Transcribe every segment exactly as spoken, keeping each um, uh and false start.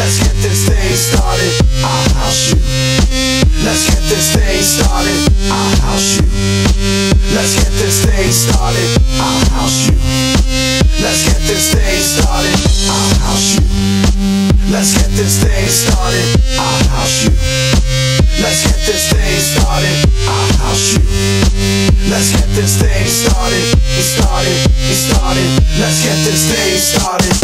Let's get this thing started, I'll house you. Let's get this thing started, I'll house you. Let's get this thing started, I'll house you. Let's get this thing started, I'll house you. Let's get this thing started, I'll house you. Let's get this thing started, I'll house you. Let's get this thing started, it started, it started. Let's get this thing started.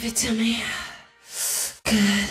Give it to me. Good.